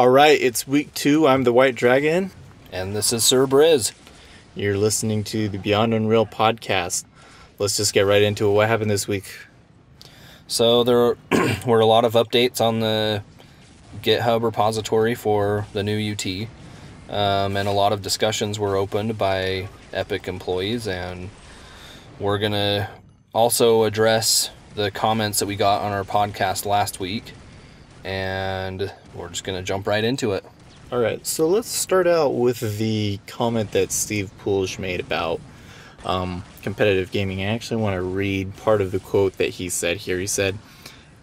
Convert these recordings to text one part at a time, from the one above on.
Alright, it's week two. I'm the White Dragon. And this is Sir Briz. You're listening to the Beyond Unreal podcast. Let's just get right into it. What happened this week? So there were a lot of updates on the GitHub repository for the new UT. And a lot of discussions were opened by Epic employees. And we're going to also address the comments that we got on our podcast last week. And we're just going to jump right into it. All right, so let's start out with the comment that Steve Polge made about competitive gaming. I actually want to read part of the quote that he said here. He said,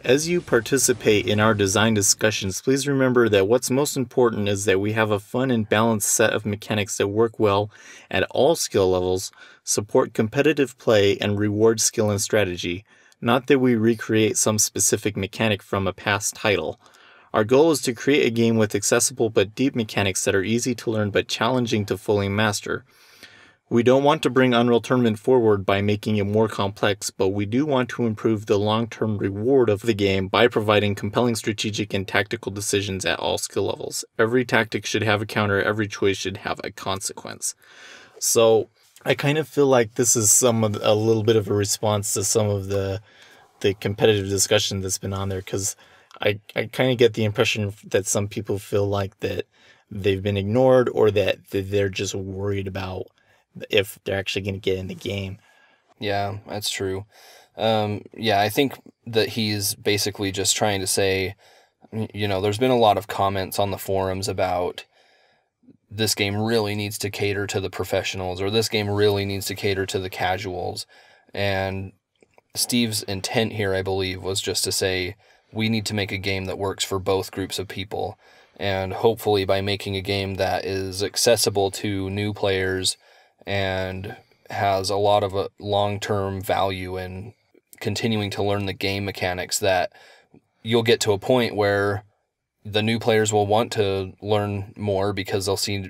"As you participate in our design discussions, please remember that what's most important is that we have a fun and balanced set of mechanics that work well at all skill levels, support competitive play, and reward skill and strategy. Not that we recreate some specific mechanic from a past title. Our goal is to create a game with accessible but deep mechanics that are easy to learn but challenging to fully master. We don't want to bring Unreal Tournament forward by making it more complex, but we do want to improve the long-term reward of the game by providing compelling strategic and tactical decisions at all skill levels. Every tactic should have a counter, every choice should have a consequence." So I kind of feel like this is a little bit of a response to some of the competitive discussion that's been on there, because I kind of get the impression that some people feel like that they've been ignored, or that they're just worried about if they're actually going to get in the game. Yeah, that's true. Yeah, I think that he's basically just trying to say, you know, there's been a lot of comments on the forums about this game really needs to cater to the professionals, or this game really needs to cater to the casuals. And Steve's intent here, I believe, was just to say, we need to make a game that works for both groups of people. And hopefully by making a game that is accessible to new players and has a lot of a long-term value in continuing to learn the game mechanics, that you'll get to a point where the new players will want to learn more because they'll see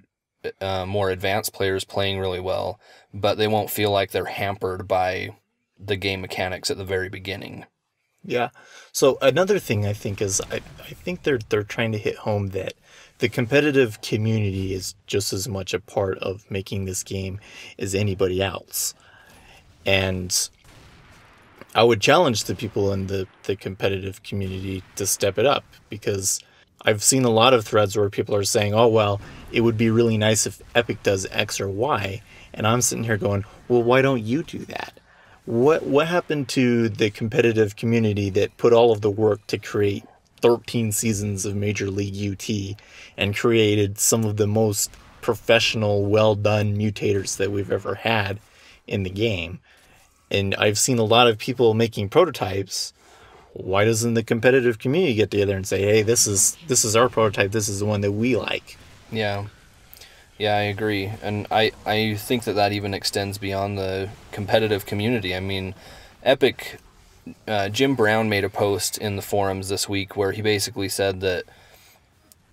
more advanced players playing really well, but they won't feel like they're hampered by the game mechanics at the very beginning. Yeah. So another thing I think is I think they're trying to hit home that the competitive community is just as much a part of making this game as anybody else. And I would challenge the people in the competitive community to step it up, because I've seen a lot of threads where people are saying, oh, well, it would be really nice if Epic does X or Y. And I'm sitting here going, well, why don't you do that? What happened to the competitive community that put all of the work to create 13 seasons of Major League UT and created some of the most professional, well-done mutators that we've ever had in the game? And I've seen a lot of people making prototypes. Why doesn't the competitive community get together and say, hey, this is our prototype, this is the one that we like? Yeah. Yeah, I agree. And I think that even extends beyond the competitive community. I mean, Epic, Jim Brown made a post in the forums this week where he basically said that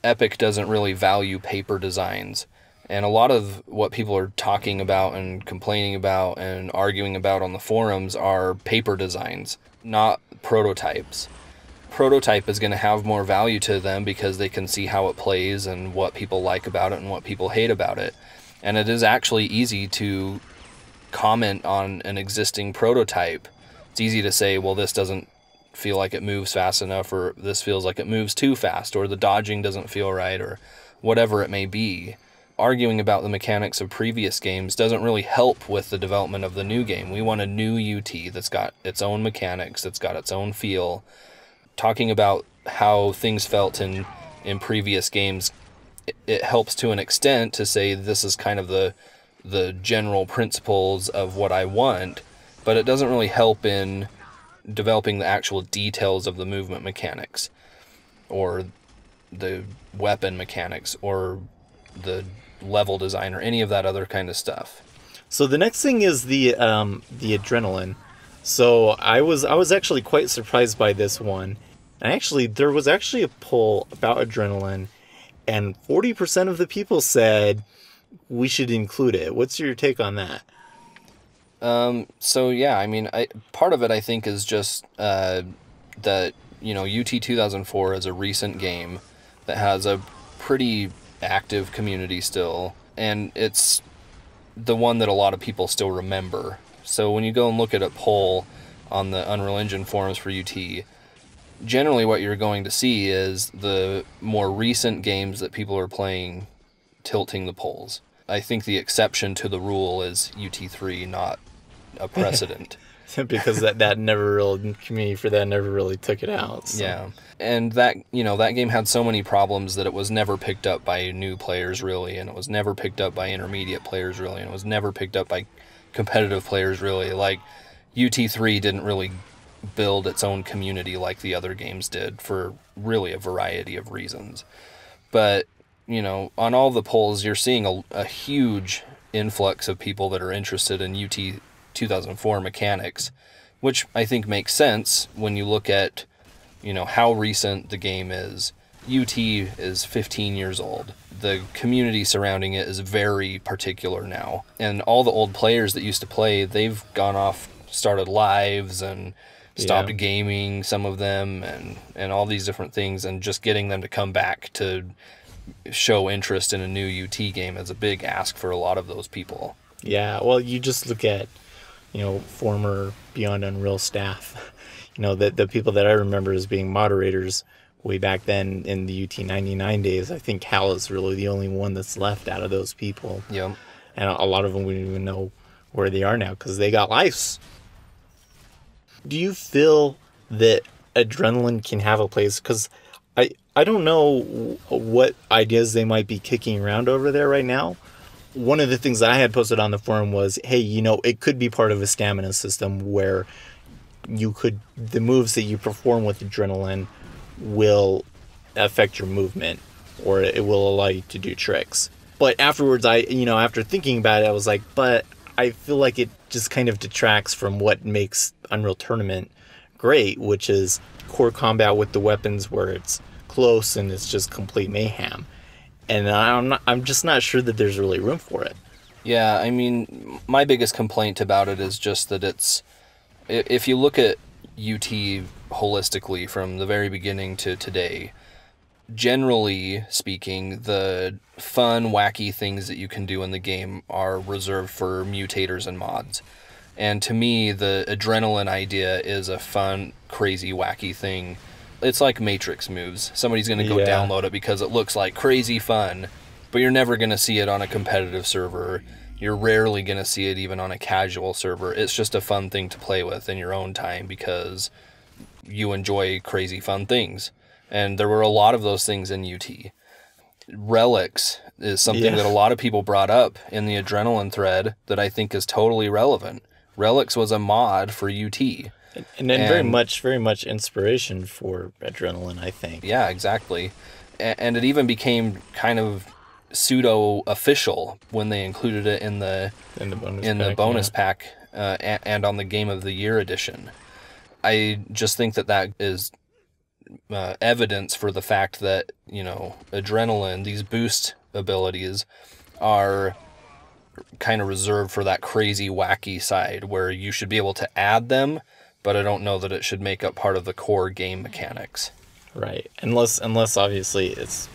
Epic doesn't really value paper designs. And a lot of what people are talking about and complaining about and arguing about on the forums are paper designs, not prototypes. Prototype is going to have more value to them because they can see how it plays and what people like about it and what people hate about it. And it is actually easy to comment on an existing prototype. It's easy to say, well, this doesn't feel like it moves fast enough, or this feels like it moves too fast, or the dodging doesn't feel right, or whatever it may be. Arguing about the mechanics of previous games doesn't really help with the development of the new game. We want a new UT that's got its own mechanics, that's got its own feel. Talking about how things felt in previous games, it helps to an extent to say this is kind of the general principles of what I want, but it doesn't really help in developing the actual details of the movement mechanics or the weapon mechanics or the level design or any of that other kind of stuff. So the next thing is the Adrenaline. So I was actually quite surprised by this one. And actually, there was actually a poll about Adrenaline, and 40% of the people said we should include it. What's your take on that? So yeah, I mean, part of it I think is just that, you know, UT 2004 is a recent game that has a pretty active community still, and it's the one that a lot of people still remember. So when you go and look at a poll on the Unreal Engine forums for UT, generally what you're going to see is the more recent games that people are playing tilting the polls. I think the exception to the rule is UT3, not a precedent. Because that never really, community for that never really took it out. So. Yeah. And that, you know, that game had so many problems that it was never picked up by new players really, and it was never picked up by intermediate players really, and it was never picked up by competitive players really. Like UT3 didn't really build its own community like the other games did for really a variety of reasons. But, you know, on all the polls, you're seeing a huge influx of people that are interested in UT 2004 mechanics, which I think makes sense when you look at, you know, how recent the game is. UT is 15 years old. The community surrounding it is very particular now. And all the old players that used to play, they've gone off, started lives and stopped gaming, some of them, and all these different things, and just getting them to come back to show interest in a new UT game is a big ask for a lot of those people. Yeah, well, you just look at, you know, former Beyond Unreal staff, you know, the people that I remember as being moderators way back then in the UT99 days. I think Hal is really the only one that's left out of those people. Yeah. And a lot of them wouldn't even know where they are now because they got lives. Do you feel that Adrenaline can have a place? Because I don't know what ideas they might be kicking around over there right now. One of the things that I had posted on the forum was, hey, you know, it could be part of a stamina system where you could, the moves that you perform with Adrenaline will affect your movement, or it will allow you to do tricks. But afterwards, you know, after thinking about it, I was like, but I feel like it just kind of detracts from what makes Unreal Tournament great, which is core combat with the weapons where it's close and it's just complete mayhem. And I'm just not sure that there's really room for it. Yeah, I mean, my biggest complaint about it is just that it's, if you look at UT holistically from the very beginning to today, generally speaking, the fun, wacky things that you can do in the game are reserved for mutators and mods. And to me, the Adrenaline idea is a fun, crazy, wacky thing. It's like Matrix moves. Somebody's going to go download it because it looks like crazy fun, but you're never going to see it on a competitive server. You're rarely going to see it even on a casual server. It's just a fun thing to play with in your own time because you enjoy crazy fun things. And there were a lot of those things in UT. Relics is something that a lot of people brought up in the Adrenaline thread that I think is totally relevant. Relics was a mod for UT. And then very much inspiration for Adrenaline, I think. Yeah, exactly. And it even became kind of pseudo-official when they included it in the bonus pack and on the Game of the Year edition. I just think that that is evidence for the fact that, you know, Adrenaline, these boost abilities are kind of reserved for that crazy, wacky side where you should be able to add them, but I don't know that it should make up part of the core game mechanics. Right. Unless obviously it's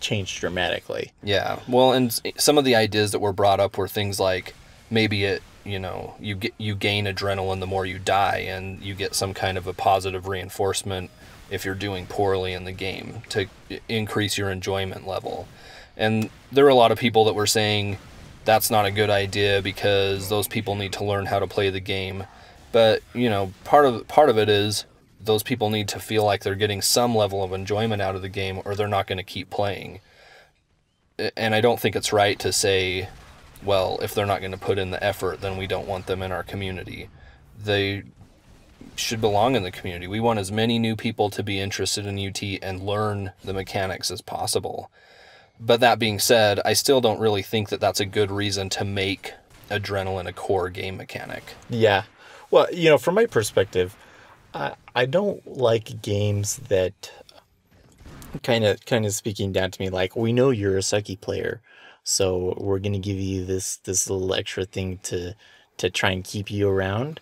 changed dramatically. Yeah. Well, and some of the ideas that were brought up were things like maybe it, you know, you gain Adrenaline the more you die, and you get some kind of a positive reinforcement if you're doing poorly in the game to increase your enjoyment level. And there were a lot of people that were saying that's not a good idea because those people need to learn how to play the game. But, you know, part of it is those people need to feel like they're getting some level of enjoyment out of the game or they're not going to keep playing. And I don't think it's right to say, well, if they're not going to put in the effort, then we don't want them in our community. They should belong in the community. We want as many new people to be interested in UT and learn the mechanics as possible. But that being said, I still don't really think that that's a good reason to make Adrenaline a core game mechanic. Yeah. Well, you know, from my perspective, I don't like games that kind of speaking down to me, like, we know you're a sucky player, so we're going to give you this little extra thing to try and keep you around.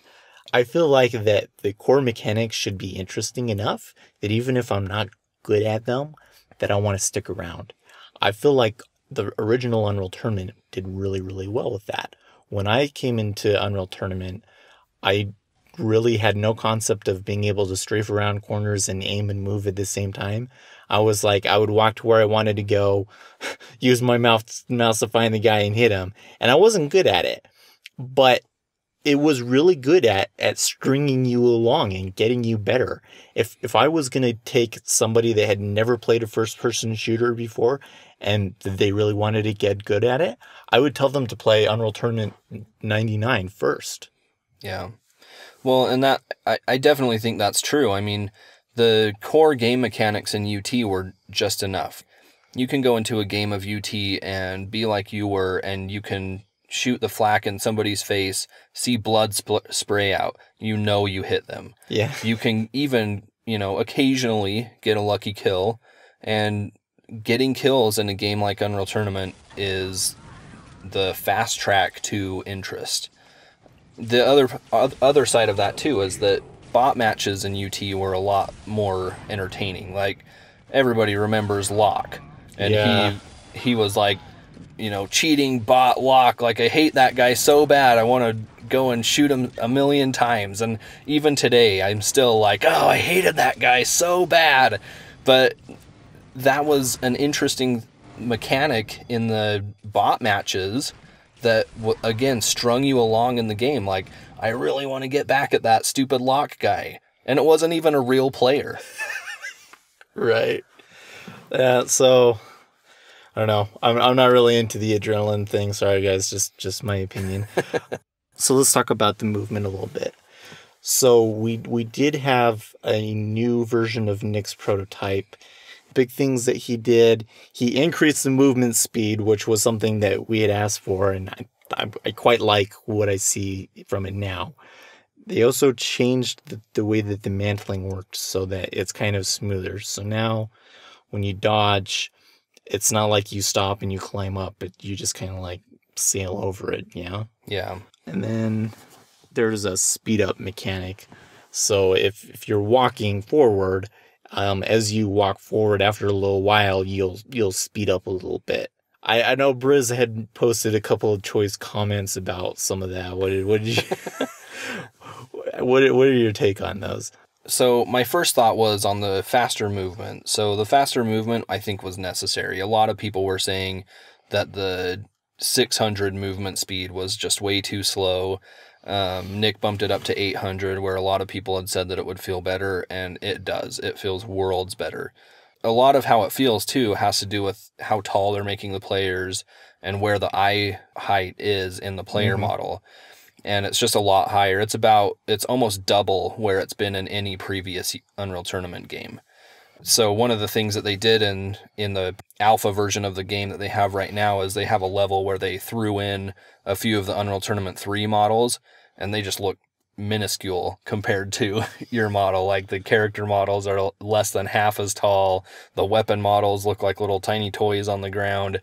I feel like that the core mechanics should be interesting enough that even if I'm not good at them, that I want to stick around. I feel like the original Unreal Tournament did really, really well with that. When I came into Unreal Tournament, I really had no concept of being able to strafe around corners and aim and move at the same time. I was like, I would walk to where I wanted to go, use my mouse to find the guy and hit him. And I wasn't good at it, but it was really good at stringing you along and getting you better. If I was going to take somebody that had never played a first-person shooter before and they really wanted to get good at it, I would tell them to play Unreal Tournament 99 first. Yeah. Well, and that I definitely think that's true. I mean, the core game mechanics in UT were just enough. You can go into a game of UT and be like you were, and you can shoot the flak in somebody's face, see blood spray out. You know you hit them. Yeah. You can even, you know, occasionally get a lucky kill, and getting kills in a game like Unreal Tournament is the fast track to interest. The other side of that too is that bot matches in UT were a lot more entertaining. Like, everybody remembers Locke, and yeah, he was like, you know, cheating bot Locke. Like, I hate that guy so bad. I want to go and shoot him a million times. And even today, I'm still like, oh, I hated that guy so bad. But that was an interesting mechanic in the bot matches that, again, strung you along in the game. Like, I really want to get back at that stupid Locke guy. And it wasn't even a real player. Right. So I don't know. I'm not really into the adrenaline thing. Sorry, guys. Just my opinion. So let's talk about the movement a little bit. So we did have a new version of Nick's Prototype. Big things that he did. He increased the movement speed, which was something that we had asked for, and I quite like what I see from it now. They also changed the way that the mantling worked so that it's kind of smoother. So now when you dodge, it's not like you stop and you climb up, but you just kind of like sail over it, you know? Yeah. And then there's a speed up mechanic. So if you're walking forward, as you walk forward after a little while, you'll speed up a little bit. I know Briz had posted a couple of choice comments about some of that. What are your take on those? So my first thought was on the faster movement. So the faster movement, I think, was necessary. A lot of people were saying that the 600 movement speed was just way too slow. Nick bumped it up to 800, where a lot of people had said that it would feel better, and it does. It feels worlds better. A lot of how it feels, too, has to do with how tall they're making the players and where the eye height is in the player model. And it's just a lot higher. It's almost double where it's been in any previous Unreal Tournament game. So one of the things that they did in the alpha version of the game that they have right now is they have a level where they threw in a few of the Unreal Tournament 3 models, and they just look minuscule compared to your model. Like, the character models are less than half as tall. The weapon models look like little tiny toys on the ground.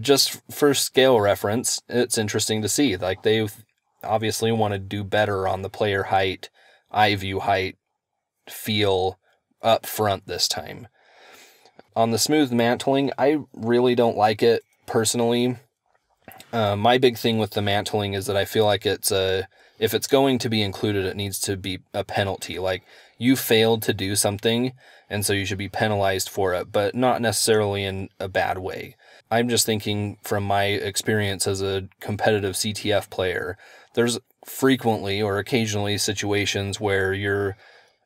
Just for scale reference, it's interesting to see. Like, they've obviously want to do better on the player height, eye view height, feel up front this time. On the smooth mantling, I really don't like it personally. My big thing with the mantling is that I feel like if it's going to be included, it needs to be a penalty. Like, you failed to do something, and so you should be penalized for it, but not necessarily in a bad way. I'm just thinking from my experience as a competitive CTF player, there's frequently or occasionally situations where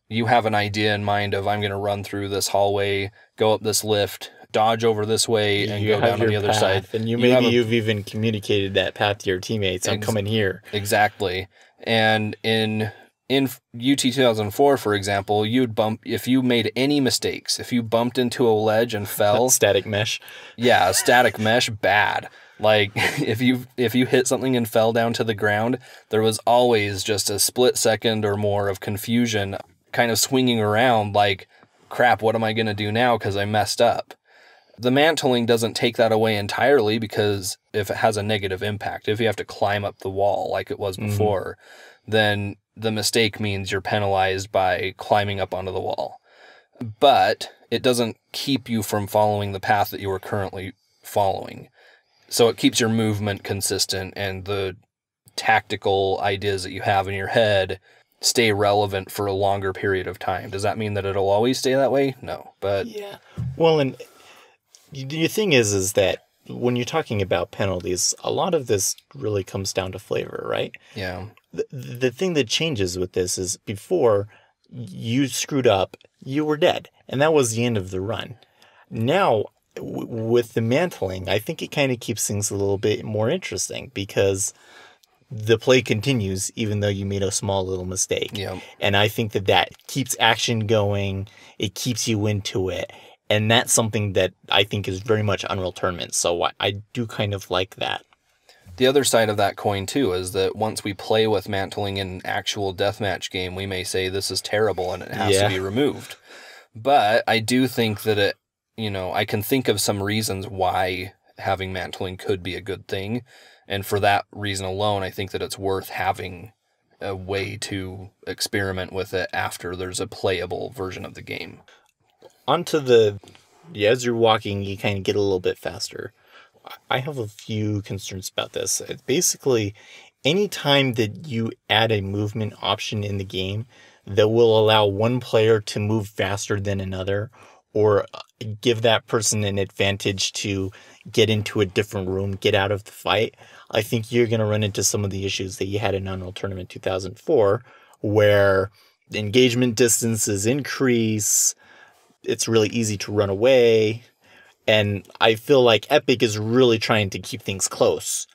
you have an idea in mind of, I'm going to run through this hallway, go up this lift, dodge over this way, and go down on the other side. And maybe you've even communicated that path to your teammates. I'm coming here. Exactly. And in UT 2004, for example, if you made any mistakes, if you bumped into a ledge and fell, static mesh. Yeah, static mesh, bad. Like, if you hit something and fell down to the ground, there was always just a split second or more of confusion, kind of swinging around like, crap, what am I going to do now because I messed up? The mantling doesn't take that away entirely, because if it has a negative impact, if you have to climb up the wall like it was before, then the mistake means you're penalized by climbing up onto the wall. But it doesn't keep you from following the path that you are currently following. So it keeps your movement consistent, and the tactical ideas that you have in your head stay relevant for a longer period of time. Does that mean that it'll always stay that way? No, but yeah. Well, and the thing is that when you're talking about penalties, a lot of this really comes down to flavor, right? Yeah. The thing that changes with this is before you screwed up, you were dead, and that was the end of the run. Now, with the mantling, I think it kind of keeps things a little bit more interesting because the play continues even though you made a small little mistake. Yeah. And I think that that keeps action going. It keeps you into it. And that's something that I think is very much Unreal Tournament. So I do kind of like that. The other side of that coin, too, is that once we play with mantling in an actual deathmatch game, we may say this is terrible and it has to be removed. But I do think that it, you know, I can think of some reasons why having mantling could be a good thing. And for that reason alone, I think that it's worth having a way to experiment with it after there's a playable version of the game. Onto the, yeah, as you're walking, you kind of get a little bit faster. I have a few concerns about this. It's basically, any time that you add a movement option in the game that will allow one player to move faster than another, or give that person an advantage to get into a different room, get out of the fight, I think you're going to run into some of the issues that you had in Unreal Tournament 2004, where engagement distances increase, it's really easy to run away, and I feel like Epic is really trying to keep things close.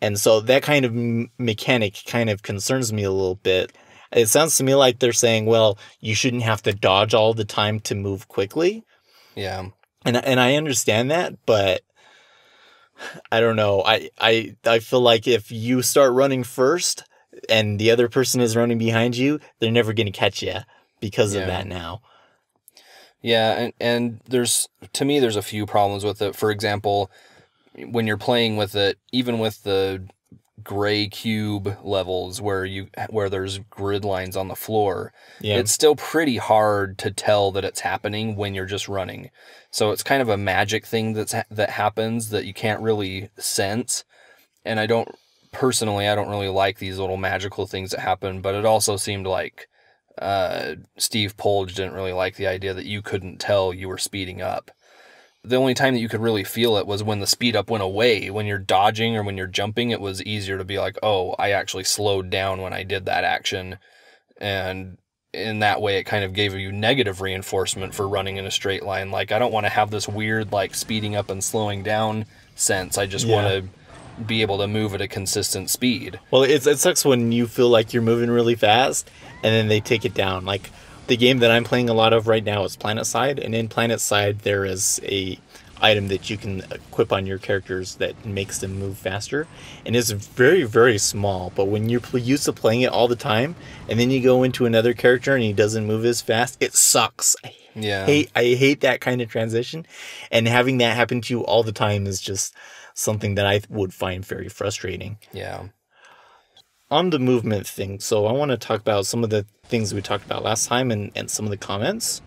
And so that kind of mechanic kind of concerns me a little bit. It sounds to me like they're saying, well, you shouldn't have to dodge all the time to move quickly. Yeah. And I understand that, but I don't know. I feel like if you start running first and the other person is running behind you, they're never going to catch you because of that now. Yeah, and there's, to me, there's a few problems with it. For example, when you're playing with it, even with the gray cube levels where there's grid lines on the floor, it's still pretty hard to tell that it's happening when you're just running. So it's kind of a magic thing that happens that you can't really sense. And I don't really like these little magical things that happen, but it also seemed like Steve Polge didn't really like the idea that you couldn't tell you were speeding up. The only time that you could really feel it was when the speed up went away. When you're dodging or when you're jumping, it was easier to be like, oh, I actually slowed down when I did that action. And in that way, it kind of gave you negative reinforcement for running in a straight line. Like, I don't want to have this weird, like, speeding up and slowing down sense. I just want to be able to move at a consistent speed. Well, it sucks when you feel like you're moving really fast and then they take it down. Like, the game that I'm playing a lot of right now is Planetside, and in Planetside there is a item that you can equip on your characters that makes them move faster, and it's very, very small, but when you're used to playing it all the time, and then you go into another character and he doesn't move as fast, it sucks. I hate that kind of transition, and having that happen to you all the time is just something that I would find very frustrating. Yeah. On the movement thing, so I want to talk about some of the things we talked about last time and some of the comments.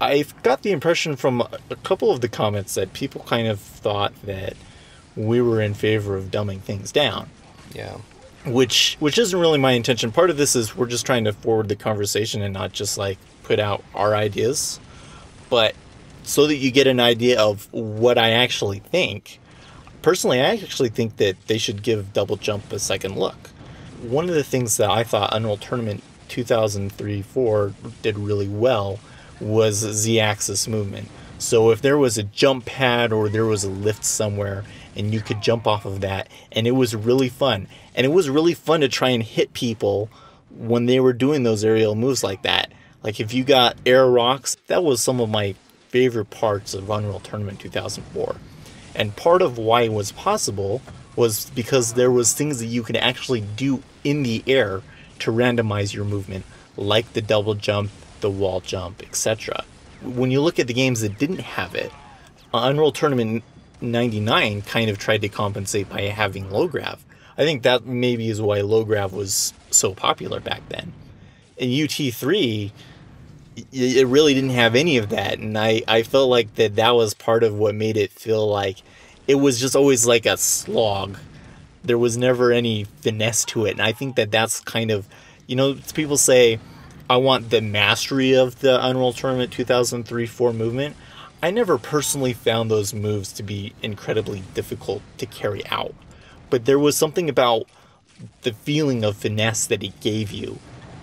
I've got the impression from a couple of the comments that people kind of thought that we were in favor of dumbing things down. Yeah. Which isn't really my intention. Part of this is we're just trying to forward the conversation and not just like put out our ideas, but so that you get an idea of what I actually think. Personally, I actually think that they should give Double Jump a second look. One of the things that I thought Unreal Tournament 2003-04 did really well was Z-axis movement. So if there was a jump pad or there was a lift somewhere and you could jump off of that, and it was really fun. And it was really fun to try and hit people when they were doing those aerial moves like that. Like if you got air rocks, that was some of my favorite parts of Unreal Tournament 2004. And part of why it was possible was because there was things that you could actually do in the air to randomize your movement, like the double jump, the wall jump, etc. When you look at the games that didn't have it, Unreal Tournament 99 kind of tried to compensate by having low grav. I think that maybe is why low grav was so popular back then. In UT3, it really didn't have any of that. And I felt like that was part of what made it feel like it was just always like a slog. There was never any finesse to it. And I think that's kind of, you know, people say, I want the mastery of the Unreal Tournament 2003-04 movement. I never personally found those moves to be incredibly difficult to carry out. But there was something about the feeling of finesse that it gave you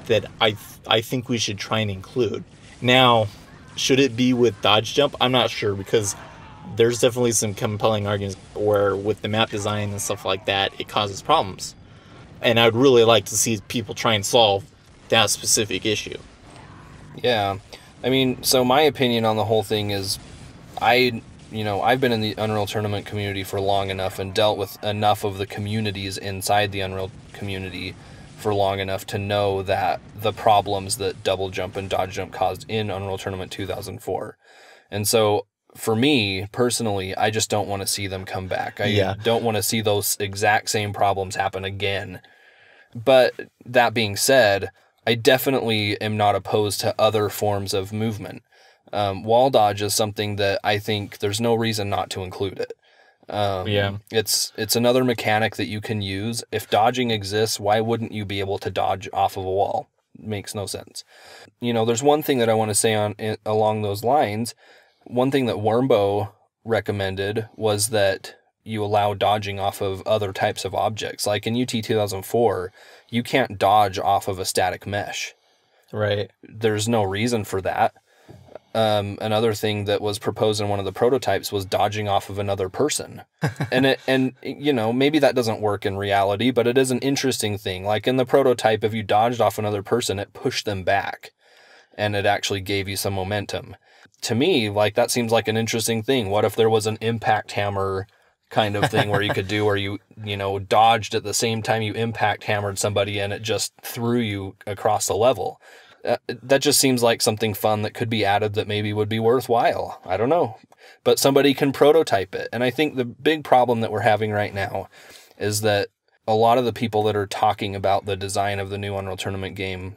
that I think we should try and include. Now, should it be with dodge jump? I'm not sure, because there's definitely some compelling arguments where with the map design and stuff like that, it causes problems. And I'd really like to see people try and solve that specific issue. Yeah. I mean, so my opinion on the whole thing is you know, I've been in the Unreal Tournament community for long enough and dealt with enough of the communities inside the Unreal community for long enough to know that the problems that double jump and dodge jump caused in Unreal Tournament 2004. And so for me personally, I just don't want to see them come back. I don't want to see those exact same problems happen again. But that being said, I definitely am not opposed to other forms of movement. Wall dodge is something that I think there's no reason not to include it. It's another mechanic that you can use. If dodging exists, why wouldn't you be able to dodge off of a wall? It makes no sense. You know, there's one thing that I want to say along those lines. One thing that Wormbo recommended was that you allow dodging off of other types of objects. Like in UT 2004, you can't dodge off of a static mesh. Right. There's no reason for that. Another thing that was proposed in one of the prototypes was dodging off of another person. and you know, maybe that doesn't work in reality, but it is an interesting thing. Like in the prototype, if you dodged off another person, it pushed them back and it actually gave you some momentum. To me, like, that seems like an interesting thing. What if there was an impact hammer kind of thing where you could do where you know, dodged at the same time you impact hammered somebody and it just threw you across the level? That just seems like something fun that could be added that maybe would be worthwhile. I don't know. But somebody can prototype it. And I think the big problem that we're having right now is that a lot of the people that are talking about the design of the new Unreal Tournament game,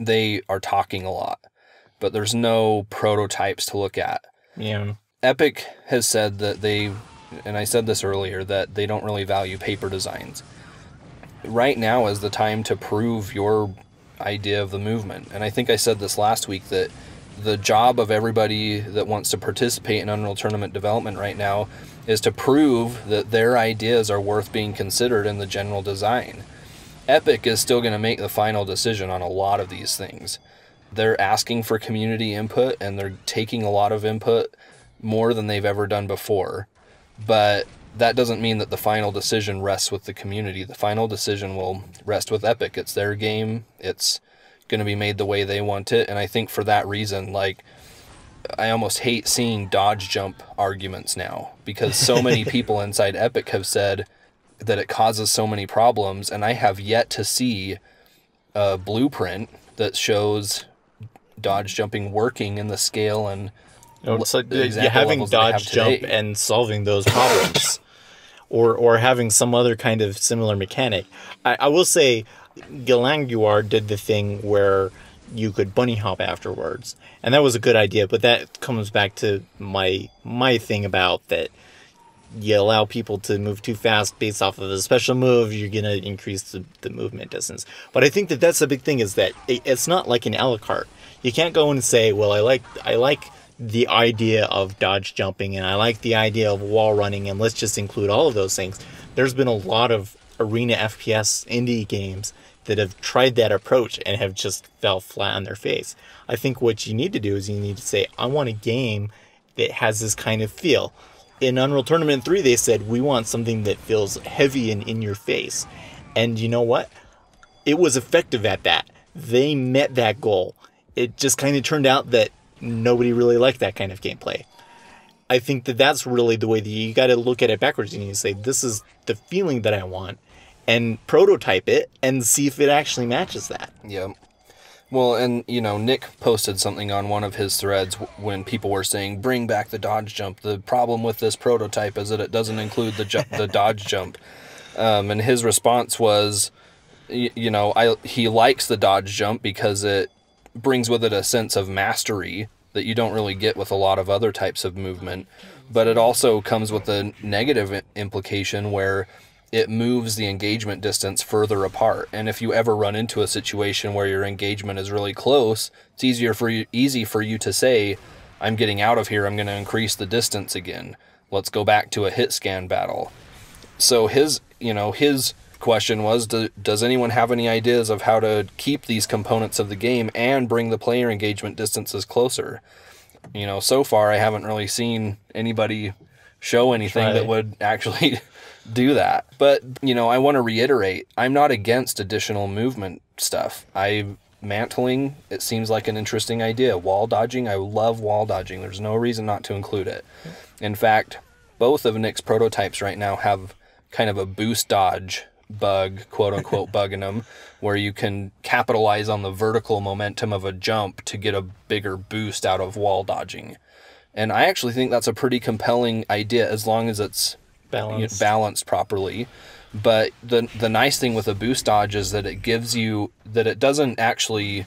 they are talking a lot, but there's no prototypes to look at. Yeah. Epic has said that they, and I said this earlier, that they don't really value paper designs. Right now is the time to prove your idea of the movement. And I think I said this last week, that the job of everybody that wants to participate in Unreal Tournament development right now is to prove that their ideas are worth being considered in the general design. Epic is still going to make the final decision on a lot of these things. They're asking for community input, and they're taking a lot of input, more than they've ever done before. But that doesn't mean that the final decision rests with the community. The final decision will rest with Epic. It's their game. It's going to be made the way they want it. And I think for that reason, like, I almost hate seeing dodge jump arguments now, because so many people inside Epic have said that it causes so many problems. And I have yet to see a blueprint that shows dodge jumping working in the scale and it's like having dodge jump and solving those problems, or having some other kind of similar mechanic. I will say, Galanguar did the thing where you could bunny hop afterwards, and that was a good idea. But that comes back to my thing about that. You allow people to move too fast based off of a special move, you're going to increase the movement distance. But I think that's the big thing, is that it's not like an a la carte. You can't go and say, well, I like the idea of dodge jumping, and I like the idea of wall running, and let's just include all of those things. There's been a lot of arena FPS indie games that have tried that approach and have just fell flat on their face. I think what you need to do is you need to say, I want a game that has this kind of feel. In Unreal Tournament 3, they said, we want something that feels heavy and in your face. And you know what? It was effective at that. They met that goal. It just kind of turned out that nobody really liked that kind of gameplay. I think that's really the way that you got to look at it backwards. You need to say, this is the feeling that I want, and prototype it and see if it actually matches that. Yeah. Well, and, you know, Nick posted something on one of his threads when people were saying, bring back the dodge jump. The problem with this prototype is that it doesn't include the dodge jump. And his response was, you know, he likes the dodge jump because it brings with it a sense of mastery that you don't really get with a lot of other types of movement. But it also comes with a negative implication where it moves the engagement distance further apart. And if you ever run into a situation where your engagement is really close, it's easy for you to say, I'm getting out of here, I'm going to increase the distance again. Let's go back to a hit scan battle. So his question was, does anyone have any ideas of how to keep these components of the game and bring the player engagement distances closer? You know, so far I haven't really seen anybody show anything that would actually do that. But, you know, I want to reiterate, I'm not against additional movement stuff. Mantling, it seems like an interesting idea. Wall dodging, I love wall dodging. There's no reason not to include it. In fact, both of Nick's prototypes right now have kind of a boost dodge bug, quote unquote, bug in them, where you can capitalize on the vertical momentum of a jump to get a bigger boost out of wall dodging. And I actually think that's a pretty compelling idea as long as it's balanced properly. But the nice thing with a boost dodge is that it doesn't actually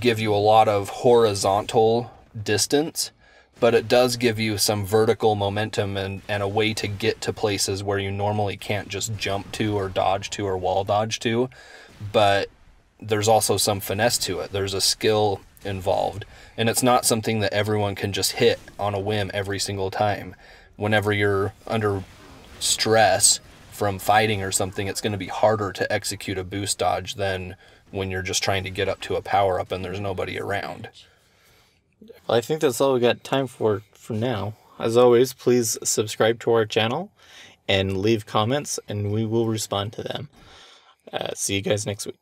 give you a lot of horizontal distance, but it does give you some vertical momentum and a way to get to places where you normally can't just jump to or dodge to or wall dodge to. But there's also some finesse to it. There's a skill involved. And it's not something that everyone can just hit on a whim every single time. Whenever you're under stress from fighting or something, it's going to be harder to execute a boost dodge than when you're just trying to get up to a power-up and there's nobody around. Well, I think that's all we got time for now. As always, please subscribe to our channel and leave comments, and we will respond to them. See you guys next week.